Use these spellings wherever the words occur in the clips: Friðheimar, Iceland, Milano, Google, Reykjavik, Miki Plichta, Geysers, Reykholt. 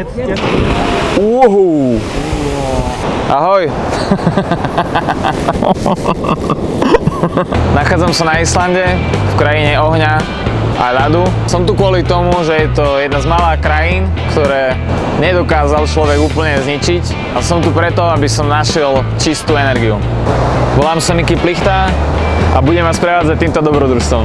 Get. Whoa! Ahoj! Nachádzam sa na Islande, v krajine ohňa a ľadu. Som tu kvôli tomu, že je to jedna z malých krajín, ktoré nedokázal človek úplne zničiť. A som tu preto, aby som našiel čistú energiu. Volám sa Miki Plichta a budem vás prevádzať týmto dobrodružstvom.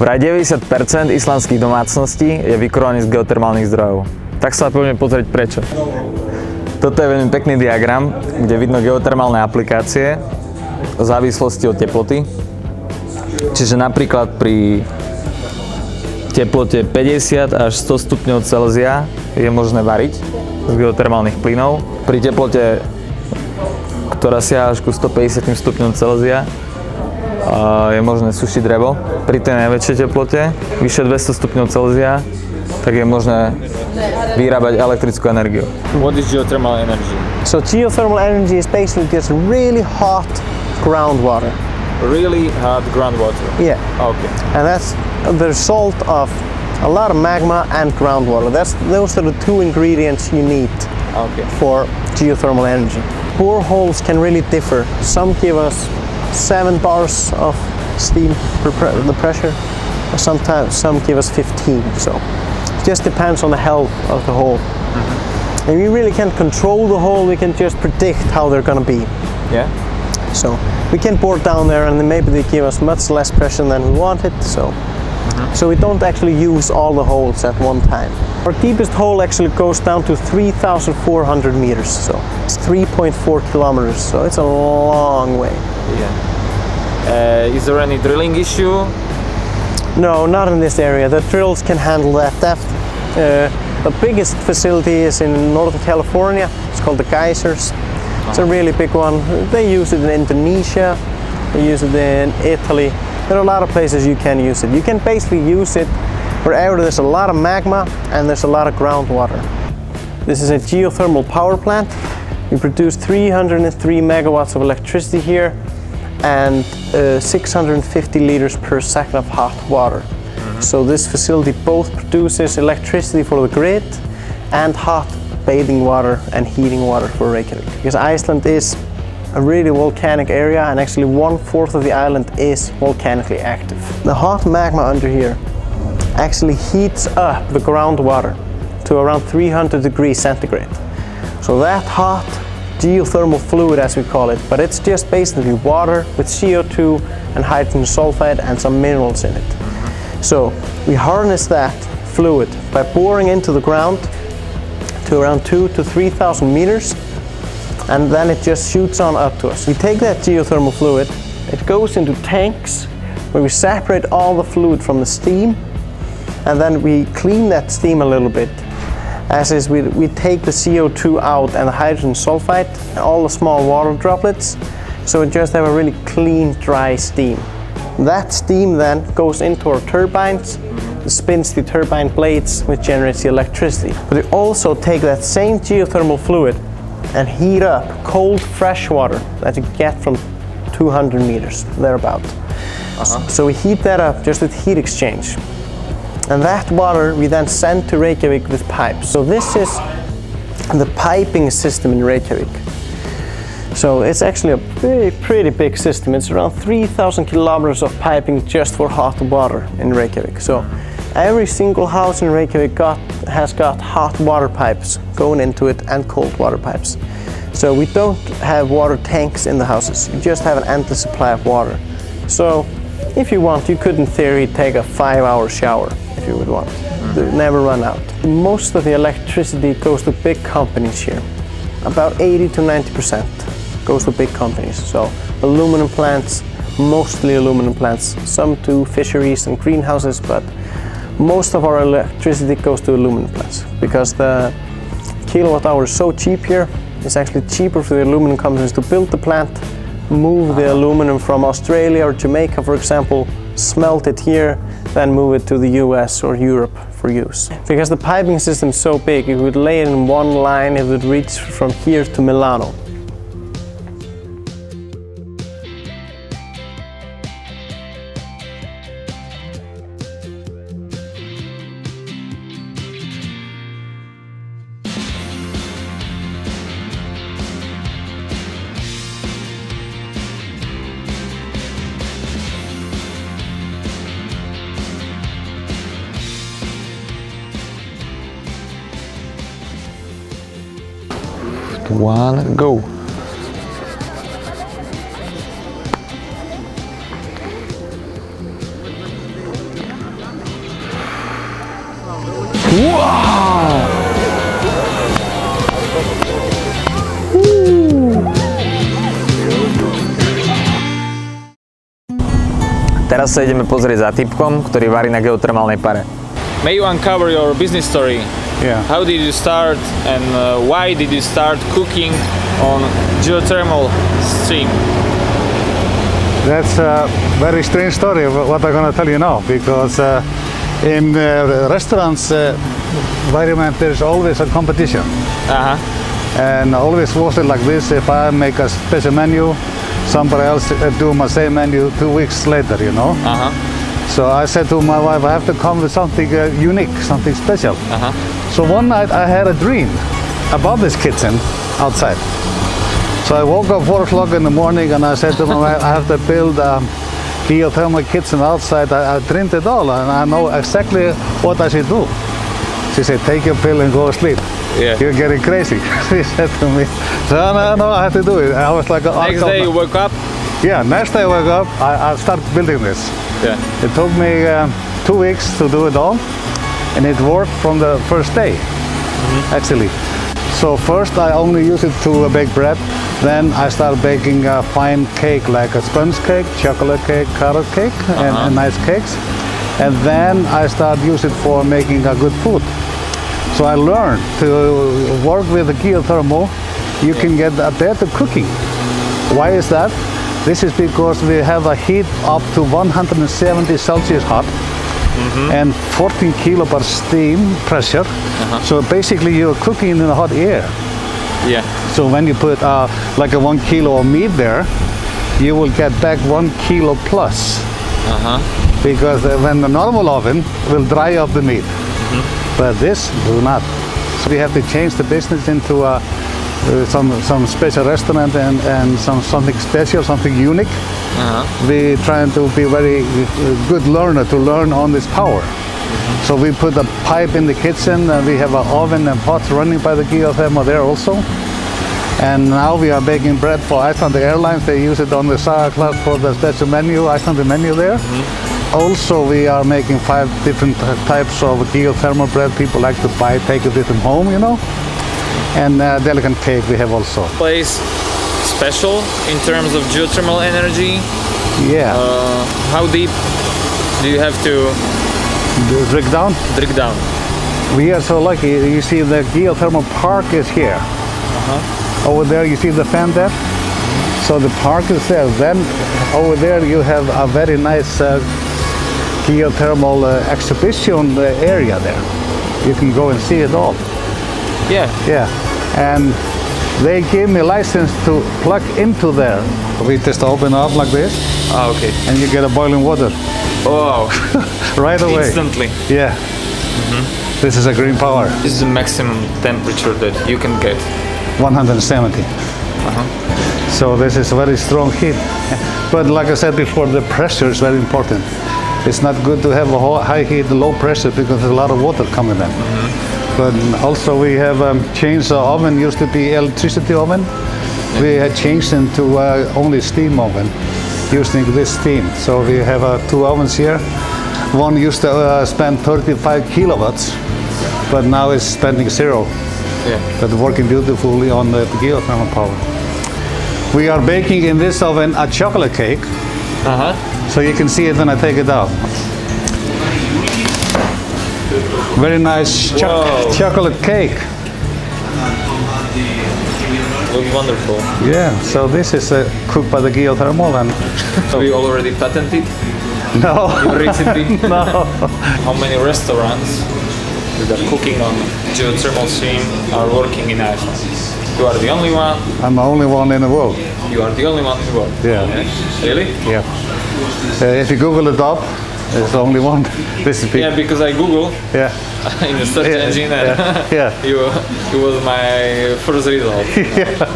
Vraj 90% islandských domácností je vykurovaných z geotermálnych zdrojov. Tak sa poďme pozrieť prečo. Toto je veľmi pekný diagram, kde vidno geotermálne aplikácie v závislosti od teploty. Čiže napríklad pri teplote 50 až 100 stupňov Celzia je možné variť z geotermálnych plynov. Pri teplote, ktorá siaha až ku 150 stupňom Celzia, je možné sušiť drevo. Pri tej najväčšej teplote, vyššie 200 stupňov Celzia, tak je možné vyrábať elektrickú energiu. What is geothermal energy? So geothermal energy is basically just really hot groundwater. Really hot groundwater? Yeah. Okay. And that's the result of a lot of magma and groundwater. Those are the two ingredients you need for geothermal energy. Boreholes can really differ. Some give us 7 bars of steam per the pressure, sometimes some give us 15, so it just depends on the health of the hole. And we really can't control the hole, we can just predict how they're gonna be. Yeah. So we can bore down there and then maybe they give us much less pressure than we wanted, so so we don't actually use all the holes at one time. Our deepest hole actually goes down to 3,400 meters, so it's 3.4 kilometers, so it's a long way. Yeah. Is there any drilling issue? No, not in this area. The drills can handle that depth. The biggest facility is in northern California. It's called the Geysers. It's a really big one. They use it in Indonesia. They use it in Italy. There are a lot of places you can use it. You can basically use it wherever there's a lot of magma and there's a lot of groundwater. This is a geothermal power plant. We produce 303 megawatts of electricity here and 650 liters per second of hot water. So this facility both produces electricity for the grid and hot bathing water and heating water for Reykjavik. Because Iceland is a really volcanic area, and actually 1/4 of the island is volcanically active. The hot magma under here actually heats up the groundwater to around 300 degrees centigrade. So that hot geothermal fluid, as we call it, but it's just basically water with CO2 and hydrogen sulfide and some minerals in it. So we harness that fluid by boring into the ground to around 2,000 to 3,000 meters, and then it just shoots on up to us. We take that geothermal fluid, it goes into tanks where we separate all the fluid from the steam, and then we clean that steam a little bit. As is, we take the CO2 out and the hydrogen sulfide and all the small water droplets, so we just have a really clean, dry steam. That steam then goes into our turbines, spins the turbine blades, which generates the electricity. But we also take that same geothermal fluid and heat up cold fresh water that you get from 200 meters, thereabout. So we heat that up just with heat exchange. And that water we then send to Reykjavik with pipes. So this is the piping system in Reykjavik. So it's actually a pretty big system. It's around 3,000 kilometers of piping just for hot water in Reykjavik. So every single house in Reykjavik has got hot water pipes going into it and cold water pipes. So we don't have water tanks in the houses. You just have an endless supply of water. So if you want, you could in theory take a 5-hour shower. You would want. They never run out. Most of the electricity goes to big companies here. About 80% to 90% goes to big companies. So aluminum plants, mostly aluminum plants, some to fisheries and greenhouses, but most of our electricity goes to aluminum plants because the kilowatt hour is so cheap here. It's actually cheaper for the aluminum companies to build the plant, move the aluminum from Australia or Jamaica, for example, smelt it here, then move it to the US or Europe for use. Because the piping system is so big, you could lay it in one line, it would reach from here to Milano. One, go. Wow! Teraz sa ideme pozrieť za typkom, ktorý varí na geotermálnej pare. May you uncover your business story. Yeah. How did you start and why did you start cooking on geothermal stream? That's a very strange story what I'm going to tell you now, because in restaurants environment there is always a competition. And always was it like this: if I make a special menu, somebody else do my same menu 2 weeks later, you know. So I said to my wife, I have to come with something unique, something special. So one night I had a dream about this kitchen outside. So I woke up 4 o'clock in the morning and I said to my wife, I have to build a geothermal kitchen outside. I dreamed it all and I know exactly what I should do. She said, take your pill and go to sleep. Yeah. You're getting crazy. She said to me, no, I have to do it. I was like, next day you woke up? Yeah, next day I woke up, I started building this. Yeah. It took me 2 weeks to do it all, and it worked from the first day, actually. So first I only used it to bake bread, then I started baking a fine cake, like a sponge cake, chocolate cake, carrot cake, and nice cakes. And then I started using it for making a good food. So I learned to work with the geothermal, you can get a better cooking. Why is that? This is because we have a heat up to 170 Celsius hot and 14 kilobar steam pressure. So basically you're cooking in the hot air. Yeah. So when you put like a 1 kilo of meat there, you will get back 1 kilo plus. Because when the normal oven will dry up the meat. But this will not. So we have to change the business into a some special restaurant and something special, something unique. We're trying to be very good learner to learn on this power. So we put a pipe in the kitchen and we have an oven and pots running by the geothermal there also. And now we are baking bread for Icelandic Airlines. They use it on the Saga Club for the special menu, Icelandic menu there. Also we are making 5 different types of geothermal bread. People like to buy, take it with them home, you know. And delicate cake we have also. Place special in terms of geothermal energy? Yeah. How deep do you have to dig down? Dig down. We are so lucky. You see the geothermal park is here. Over there you see the fan depth. So the park is there. Then over there you have a very nice geothermal exhibition area there. You can go and see it all. Yeah. Yeah. And they gave me a license to plug into there. We just open up like this. Oh, okay. And you get a boiling water. Oh. Right away. Instantly. Yeah. This is a green power. This is the maximum temperature that you can get. 170. So this is very strong heat. But like I said before, the pressure is very important. It's not good to have a high heat, low pressure, because there's a lot of water coming in. But also we have changed the oven. Used to be electricity oven. We had changed into only steam oven, using this steam. So we have 2 ovens here. One used to spend 35 kilowatts, but now it's spending 0. But working beautifully on the geothermal power. We are baking in this oven a chocolate cake. So you can see it when I take it out. Very nice chocolate cake. Looks wonderful. Yeah, so this is cooked by the geothermal. And so we already patented? No. Your recipe? No. How many restaurants that are cooking on geothermal steam are working in Iceland? You are the only one. I'm the only one in the world. You are the only one in the world? Yeah. Okay. Really? Yeah. If you Google it up, it's the only one recipe. Yeah, because I Google in the search engine and it was my first result. Yeah.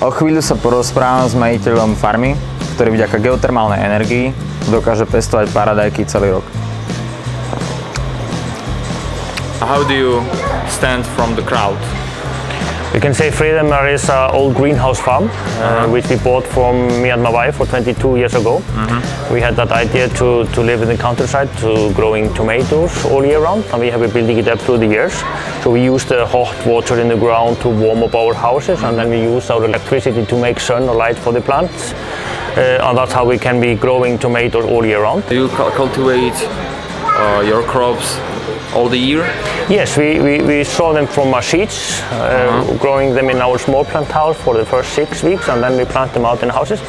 O chvíľu sa porozprávam s majiteľom farmy, ktorý vďaka geotermálnej energii dokáže pestovať paradajky celý rok. How do you stand from the crowd? You can say Friðheimar is an old greenhouse farm, which we bought from me and my wife for 22 years ago. We had that idea to live in the countryside, to growing tomatoes all year round, and we have been building it up through the years. So we use the hot water in the ground to warm up our houses, and then we use our electricity to make sun or light for the plants. And that's how we can be growing tomatoes all year round. Do you cultivate your crops all the year? Yes, we sow them from our seeds, growing them in our small plant house for the first 6 weeks, and then we plant them out in houses.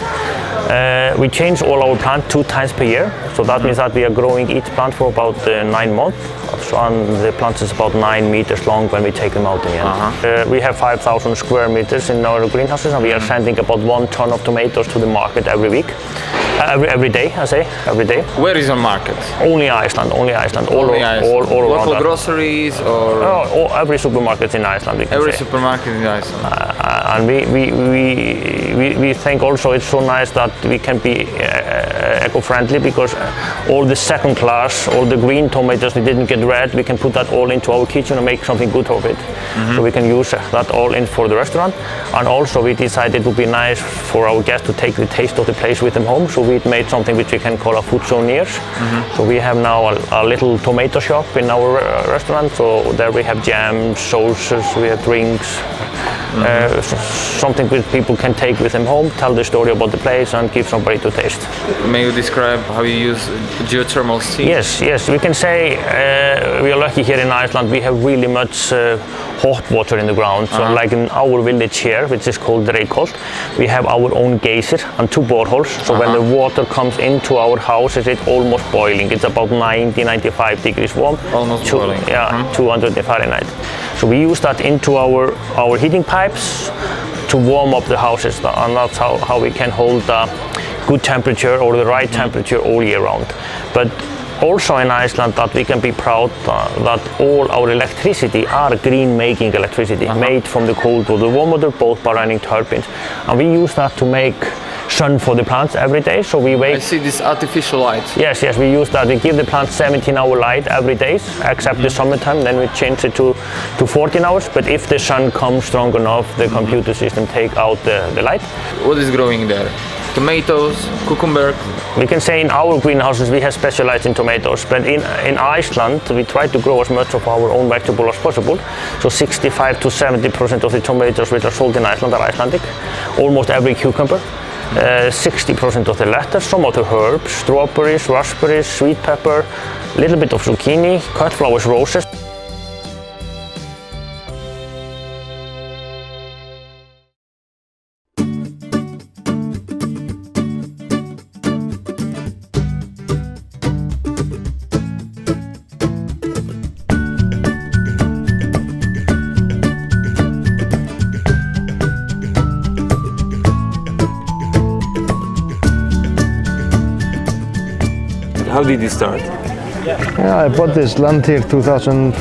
We change all our plants 2 times per year, so that means that we are growing each plant for about 9 months. So, and the plant is about 9 meters long when we take them out in the end. We have 5,000 square meters in our greenhouses, and we are sending about 1 ton of tomatoes to the market every week. Every day, I say, every day. Where is your market? Only Iceland, all around. Local groceries or? Or every supermarket in Iceland. Every supermarket in Iceland. And we think also it's so nice that we can be eco-friendly, because all the second class, all the green tomatoes we didn't get red, we can put that all into our kitchen and make something good of it. So we can use that all in for the restaurant. And also we decided it would be nice for our guests to take the taste of the place with them home. So we made something which we can call a food souvenir. So we have now a little tomato shop in our restaurant. So there we have jams, sauces, we have drinks, something which people can take with them home, tell the story about the place and give somebody to taste. May you describe how you use geothermal steam? Yes, we can say we are lucky here in Iceland. We have really much hot water in the ground. So like in our village here, which is called Reykholt, we have our own geyser and 2 boreholes. So when the water comes into our houses, it's almost boiling. It's about 90-95 degrees warm. Almost boiling. Yeah, 200 Fahrenheit. So we use that into our heating pipes to warm up the houses, and that's how we can hold a good temperature or the right temperature all year round. But also in Iceland, that we can be proud that all our electricity are green-making electricity, made from the cold water, warm water, both by running turbines, and we use that to make sun for the plants every day. So we wait. I see this artificial light. Yes, we use that. We give the plants 17-hour light every day, except the summertime. Then we change it to 14 hours. But if the sun comes strong enough, the computer system take out the light. What is growing there? Tomatoes, cucumber. We can say in our greenhouses we have specialized in tomatoes, but in Iceland we try to grow as much of our own vegetable as possible. So 65% to 70% of the tomatoes which are sold in Iceland are Icelandic. Almost every cucumber. 60% of the lettuce, some of the herbs, strawberries, raspberries, sweet pepper, a little bit of zucchini, cut flowers, roses. How did it start? Yeah, I bought this land here in 2005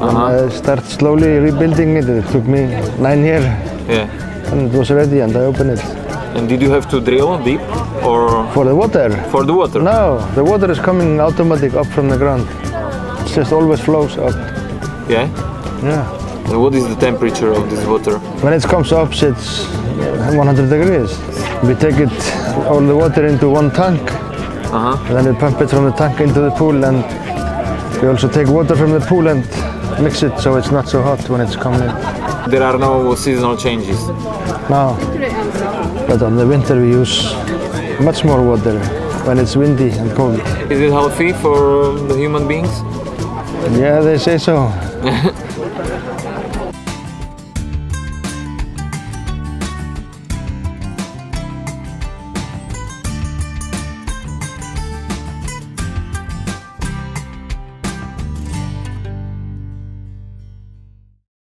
and I started slowly rebuilding it. It took me 9 years and it was ready and I opened it. And did you have to drill deep or? For the water. For the water? No, the water is coming automatic up from the ground. It just always flows up. Yeah? Yeah. And what is the temperature of this water? When it comes up, it's 100 degrees. We take it, all the water into one tank. And then we pump it from the tank into the pool, and we also take water from the pool and mix it so it's not so hot when it's coming in. There are no seasonal changes? No, but on the winter we use much more water. when it's windy and cold. Is it healthy for the human beings? Yeah, they say so.